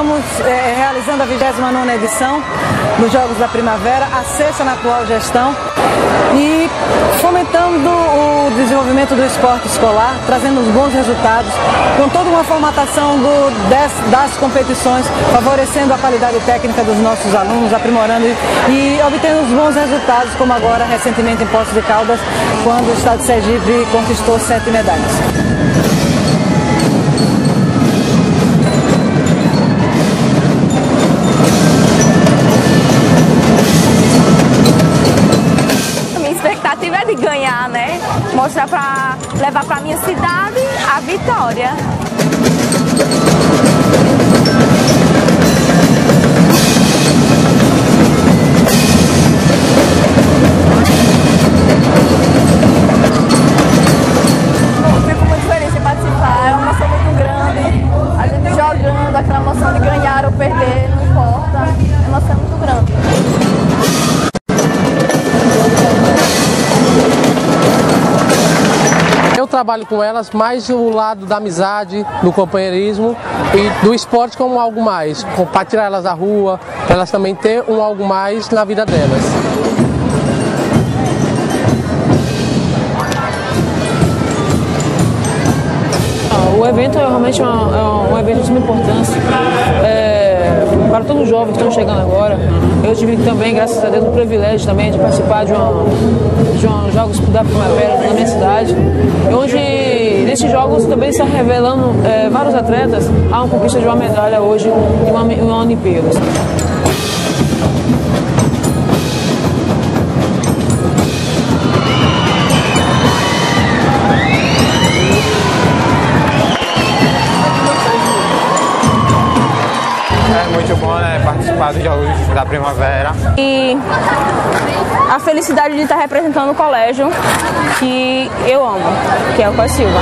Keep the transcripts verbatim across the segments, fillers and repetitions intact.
estamos é, realizando a vigésima nona edição dos Jogos da Primavera, a sexta na atual gestão, e fomentando o desenvolvimento do esporte escolar, trazendo bons resultados, com toda uma formatação do, des, das competições, favorecendo a qualidade técnica dos nossos alunos, aprimorando e, e obtendo os bons resultados, como agora recentemente em Poços de Caldas, quando o estado de Sergipe conquistou sete medalhas. É de ganhar, né? Mostrar para levar para minha cidade a vitória. Eu fico muito feliz de participar, é uma emoção muito grande. A gente jogando, aquela emoção de ganhar ou perder, não importa. É uma emoção muito grande. Trabalho com elas mais o lado da amizade, do companheirismo e do esporte como algo mais, para tirar elas da rua, para elas também ter um algo mais na vida delas. O evento é realmente um, um evento de suma importância. É, para todos os jovens que estão chegando agora, eu tive também, graças a Deus, o privilégio também de participar de uma, de um Jogos da Primavera na minha cidade, onde nesses jogos também está revelando é, vários atletas a uma conquista de uma medalha hoje em uma, uma Olimpíadas. Participar dos Jogos da Primavera. E a felicidade de estar representando o colégio que eu amo, que é o Costa Silva.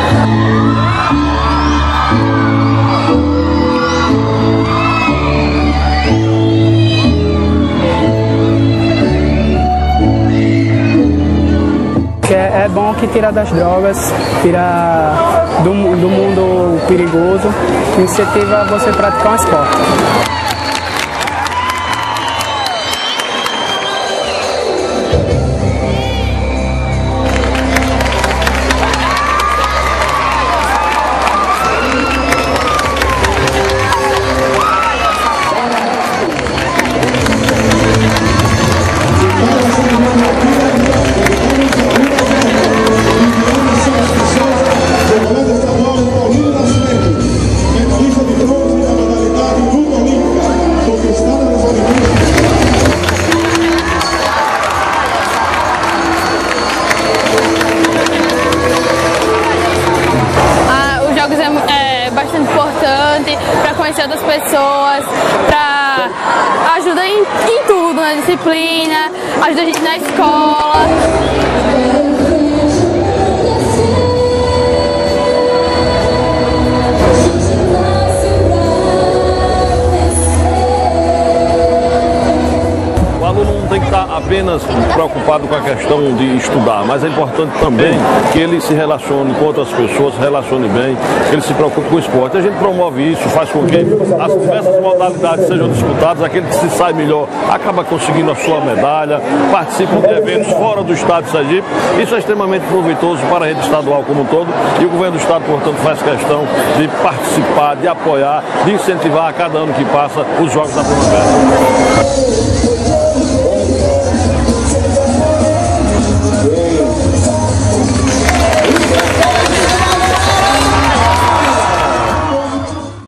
É, é bom que tira das drogas, tira do, do mundo perigoso, incentiva você a praticar um esporte. Bastante importante para conhecer outras pessoas, para ajuda em, em tudo, na disciplina, ajuda a gente na escola. Apenas preocupado com a questão de estudar, mas é importante também que ele se relacione com outras pessoas, se relacione bem, que ele se preocupe com o esporte. A gente promove isso, faz com que as diversas modalidades sejam disputadas, aquele que se sai melhor acaba conseguindo a sua medalha, participa de eventos fora do estado de Sergipe. Isso é extremamente proveitoso para a rede estadual como um todo, e o governo do estado, portanto, faz questão de participar, de apoiar, de incentivar a cada ano que passa os Jogos da Primavera.